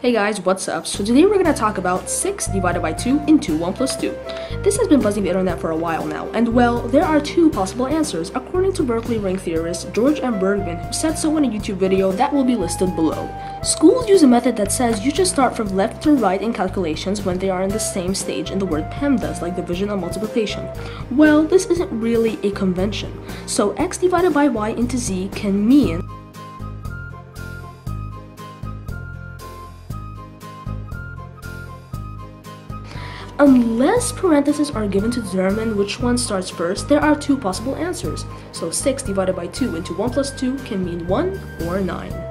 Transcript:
Hey guys, what's up? So today we're going to talk about 6 divided by 2 into 1 plus 2. This has been buzzing the internet for a while now, and well, there are two possible answers, according to Berkeley ring theorist George M. Bergman, who said so in a YouTube video that will be listed below. Schools use a method that says you should start from left to right in calculations when they are in the same stage in the word PEMDAS, like division and multiplication. Well, this isn't really a convention. So x divided by y into z can mean unless parentheses are given to determine which one starts first, there are two possible answers. So 6 divided by 2 into 1 plus 2 can mean 1 or 9.